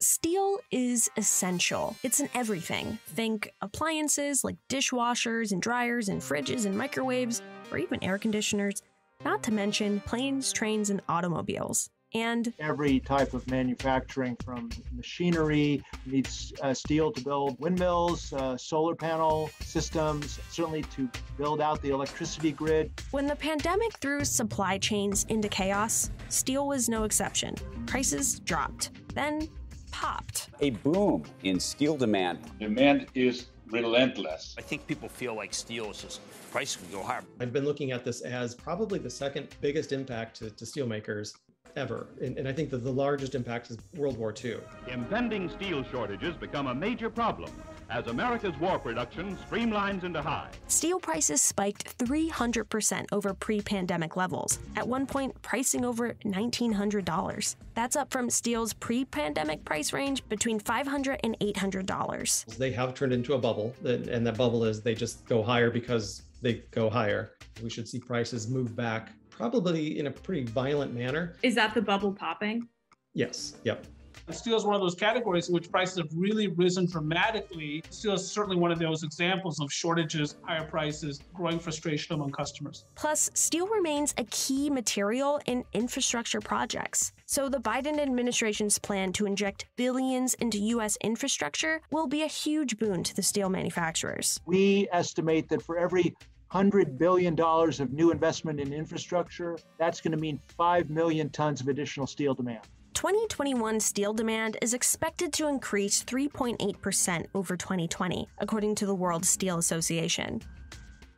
Steel is essential. It's in everything. Think appliances like dishwashers and dryers and fridges and microwaves, or even air conditioners, not to mention planes, trains, and automobiles. And every type of manufacturing, from machinery, needs steel to build windmills, solar panel systems, certainly to build out the electricity grid. When the pandemic threw supply chains into chaos, steel was no exception. Prices dropped, then popped. A boom in steel demand. Demand is relentless. I think people feel like steel is just, price can go higher. I've been looking at this as probably the second biggest impact to steelmakers ever. And I think that the largest impact is World War II. Impending steel shortages become a major problem as America's war production streamlines into high. Steel prices spiked 300% over pre-pandemic levels, at one point pricing over $1,900. That's up from steel's pre-pandemic price range between $500 and $800. They have turned into a bubble, and that bubble is they just go higher because they go higher. We should see prices move back probably in a pretty violent manner. Is that the bubble popping? Yes, yep. Steel is one of those categories in which prices have really risen dramatically. Steel is certainly one of those examples of shortages, higher prices, growing frustration among customers. Plus, steel remains a key material in infrastructure projects. So the Biden administration's plan to inject billions into U.S. infrastructure will be a huge boon to the steel manufacturers. We estimate that for every $100 billion of new investment in infrastructure, that's going to mean 5 million tons of additional steel demand. 2021 steel demand is expected to increase 3.8% over 2020, according to the World Steel Association.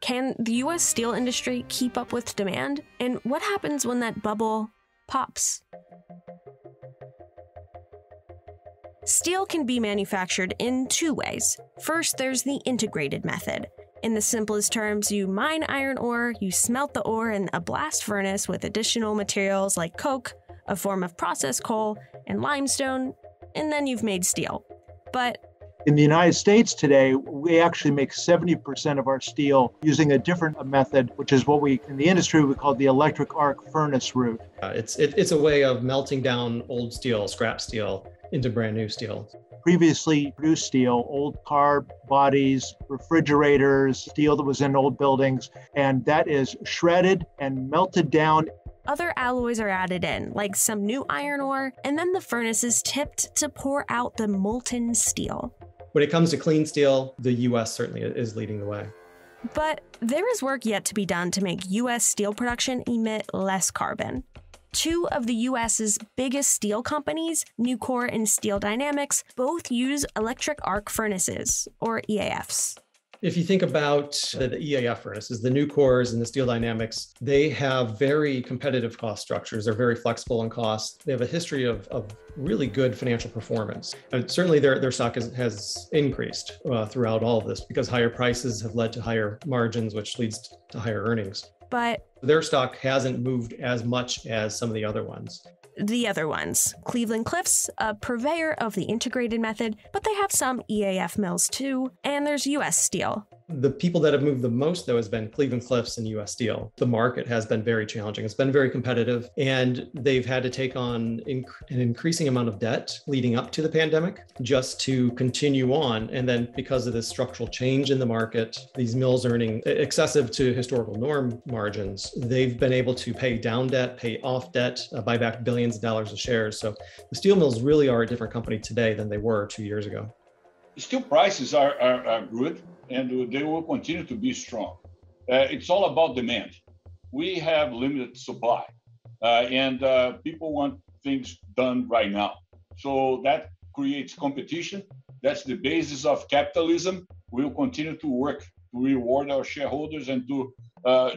Can the U.S. steel industry keep up with demand? And what happens when that bubble pops? Steel can be manufactured in two ways. First, there's the integrated method. In the simplest terms, you mine iron ore, you smelt the ore in a blast furnace with additional materials like coke, a form of processed coal, and limestone, and then you've made steel. But in the United States today, we actually make 70% of our steel using a different method, which is what we, in the industry, we call the electric arc furnace route. It's a way of melting down old steel, scrap steel, into brand new steel. Previously produced steel, old car bodies, refrigerators, steel that was in old buildings, and that is shredded and melted down. Other alloys are added in, like some new iron ore, and then the furnace is tipped to pour out the molten steel. When it comes to clean steel, the U.S. certainly is leading the way. But there is work yet to be done to make U.S. steel production emit less carbon. Two of the U.S.'s biggest steel companies, Nucor and Steel Dynamics, both use electric arc furnaces, or EAFs. If you think about the EAF furnaces, the Nucors and the Steel Dynamics, they have very competitive cost structures. They're very flexible in cost. They have a history of really good financial performance. And certainly their stock has increased throughout all of this because higher prices have led to higher margins, which leads to higher earnings. But their stock hasn't moved as much as some of the other ones. Cleveland Cliffs, a purveyor of the integrated method, but they have some EAF mills too, and there's U.S. Steel. The people that have moved the most, though, has been Cleveland Cliffs and U.S. Steel. The market has been very challenging. It's been very competitive, and they've had to take on an increasing amount of debt leading up to the pandemic just to continue on. And then because of this structural change in the market, these mills earning excessive to historical norm margins, they've been able to pay down debt, pay off debt, buy back billions of dollars of shares. So the steel mills really are a different company today than they were 2 years ago. The steel prices are good, and they will continue to be strong. It's all about demand. We have limited supply, and people want things done right now. So that creates competition. That's the basis of capitalism. We'll continue to work to reward our shareholders and to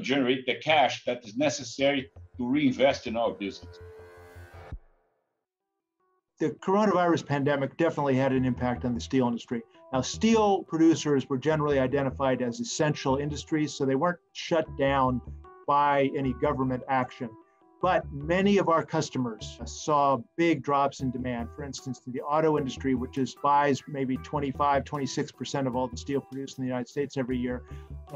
generate the cash that is necessary to reinvest in our business. The coronavirus pandemic definitely had an impact on the steel industry. Now, steel producers were generally identified as essential industries, so they weren't shut down by any government action. But many of our customers saw big drops in demand. For instance, the auto industry, which buys maybe 25, 26% of all the steel produced in the United States every year,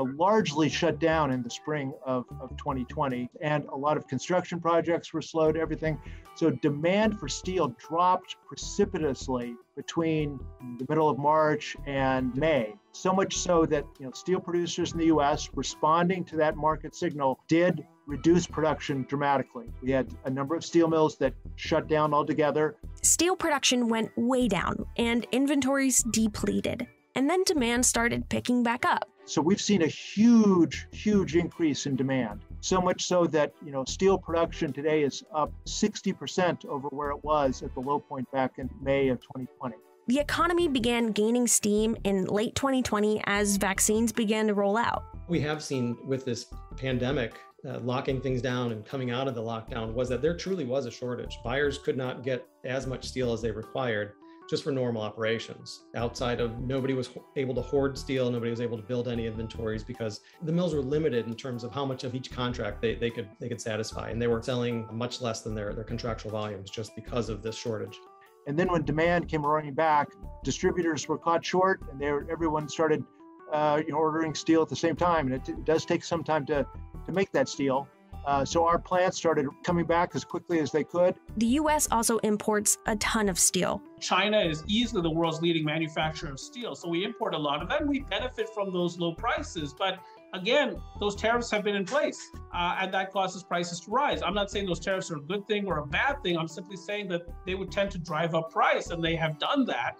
largely shut down in the spring of 2020, and a lot of construction projects were slowed, everything. So demand for steel dropped precipitously between the middle of March and May. So much so that, you know, steel producers in the U.S. responding to that market signal did reduce production dramatically. We had a number of steel mills that shut down altogether. Steel production went way down and inventories depleted. And then demand started picking back up. So we've seen a huge, huge increase in demand. So much so that, you know, steel production today is up 60% over where it was at the low point back in May of 2020. The economy began gaining steam in late 2020 as vaccines began to roll out. We have seen with this pandemic, locking things down and coming out of the lockdown, was that there truly was a shortage. Buyers could not get as much steel as they required just for normal operations. Outside of, nobody was able to hoard steel, nobody was able to build any inventories because the mills were limited in terms of how much of each contract they could satisfy. And they were selling much less than their contractual volumes just because of this shortage. And then when demand came roaring back, distributors were caught short and everyone started ordering steel at the same time. And it does take some time to make that steel. So our plants started coming back as quickly as they could. The U.S. also imports a ton of steel. China is easily the world's leading manufacturer of steel, so we import a lot of that. We benefit from those low prices, but again, those tariffs have been in place, and that causes prices to rise. I'm not saying those tariffs are a good thing or a bad thing. I'm simply saying that they would tend to drive up price, and they have done that.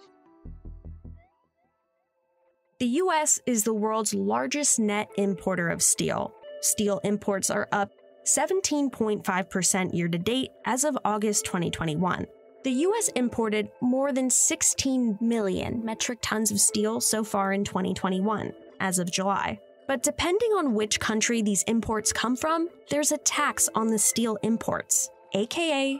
The U.S. is the world's largest net importer of steel. Steel imports are up 17.5% year-to-date as of August 2021. The U.S. imported more than 16 million metric tons of steel so far in 2021, as of July. But depending on which country these imports come from, there's a tax on the steel imports, aka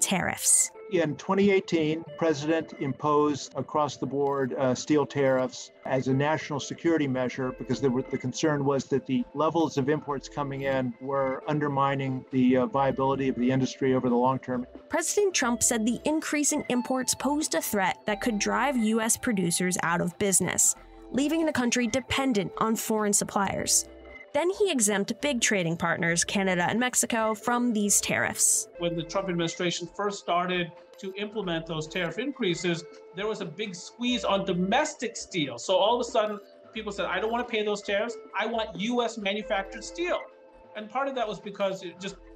tariffs. In 2018, the president imposed across-the-board steel tariffs as a national security measure because the concern was that the levels of imports coming in were undermining the viability of the industry over the long term. President Trump said the increasing imports posed a threat that could drive U.S. producers out of business, leaving the country dependent on foreign suppliers. Then he exempted big trading partners, Canada and Mexico, from these tariffs. When the Trump administration first started to implement those tariff increases, there was a big squeeze on domestic steel. So all of a sudden, people said, I don't want to pay those tariffs. I want U.S. manufactured steel. And part of that was because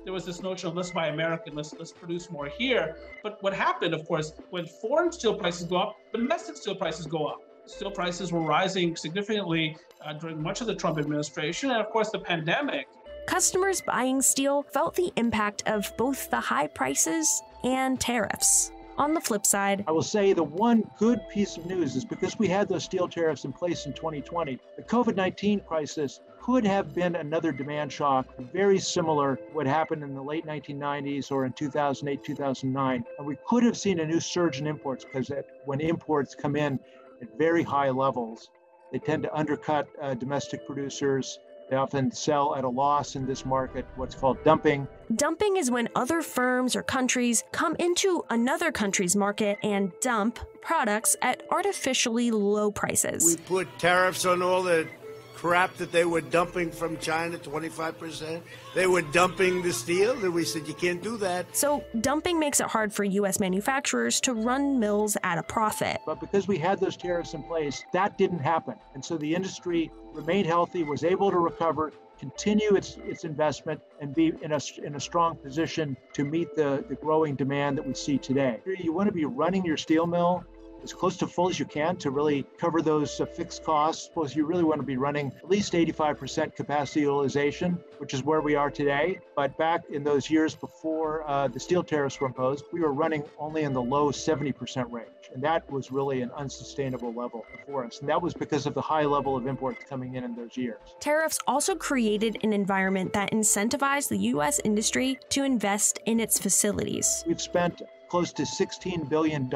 there was this notion of let's buy American, let's produce more here. But what happened, of course, when foreign steel prices go up, domestic steel prices go up. Steel prices were rising significantly during much of the Trump administration and, of course, the pandemic. Customers buying steel felt the impact of both the high prices and tariffs. On the flip side, I will say the one good piece of news is because we had those steel tariffs in place in 2020, the COVID-19 crisis could have been another demand shock, very similar to what happened in the late 1990s or in 2008, 2009. And we could have seen a new surge in imports because when imports come in, at very high levels, they tend to undercut domestic producers. They often sell at a loss in this market, what's called dumping. Dumping is when other firms or countries come into another country's market and dump products at artificially low prices. We put tariffs on all the crap that they were dumping from China, 25%. They were dumping the steel, and we said, you can't do that. So dumping makes it hard for U.S. manufacturers to run mills at a profit. But because we had those tariffs in place, that didn't happen. And so the industry remained healthy, was able to recover, continue its investment, and be in a strong position to meet the growing demand that we see today. You want to be running your steel mill as close to full as you can to really cover those fixed costs. Plus, you really want to be running at least 85% capacity utilization, which is where we are today. But back in those years before the steel tariffs were imposed, we were running only in the low 70% range. And that was really an unsustainable level for us. And that was because of the high level of imports coming in those years. Tariffs also created an environment that incentivized the U.S. industry to invest in its facilities. We've spent close to $16 billion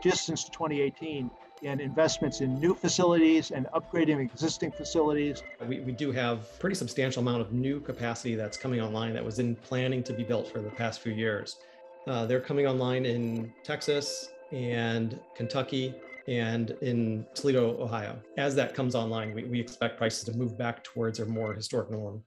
just since 2018 in investments in new facilities and upgrading existing facilities. We do have a pretty substantial amount of new capacity that's coming online that was in planning to be built for the past few years. They're coming online in Texas and Kentucky and in Toledo, Ohio. As that comes online, we expect prices to move back towards a more historic norm.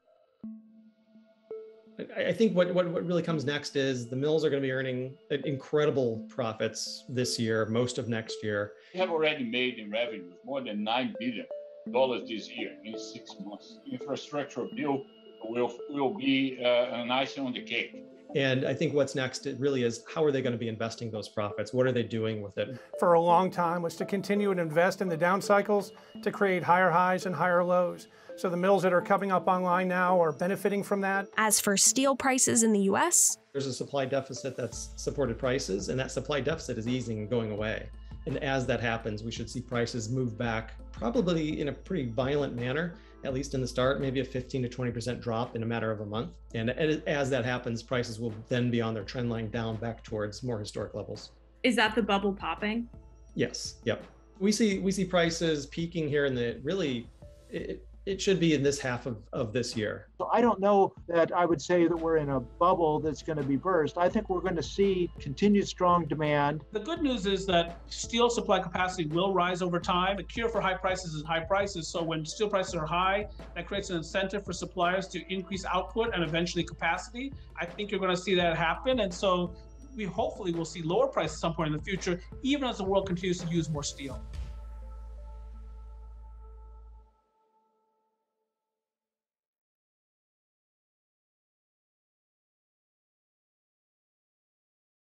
I think what really comes next is the mills are going to be earning incredible profits this year, most of next year. We have already made in revenues more than $9 billion this year in 6 months. Infrastructure bill will be an icing on the cake. And I think what's next, it really is, how are they going to be investing those profits? What are they doing with it? For a long time was to continue and invest in the down cycles to create higher highs and higher lows. So the mills that are coming up online now are benefiting from that. As for steel prices in the U.S., there's a supply deficit that's supported prices, and that supply deficit is easing and going away. And as that happens, we should see prices move back, probably in a pretty violent manner, at least in the start, maybe a 15 to 20% drop in a matter of a month. And as that happens, prices will then be on their trend line down back towards more historic levels. Is that the bubble popping? Yes, yep. We see prices peaking here in the, really, it should be in this half of this year. So I don't know that I would say that we're in a bubble that's going to be burst. I think we're going to see continued strong demand. The good news is that steel supply capacity will rise over time. The cure for high prices is high prices. So when steel prices are high, that creates an incentive for suppliers to increase output and eventually capacity. I think you're going to see that happen. And so we hopefully will see lower prices at some point in the future, even as the world continues to use more steel.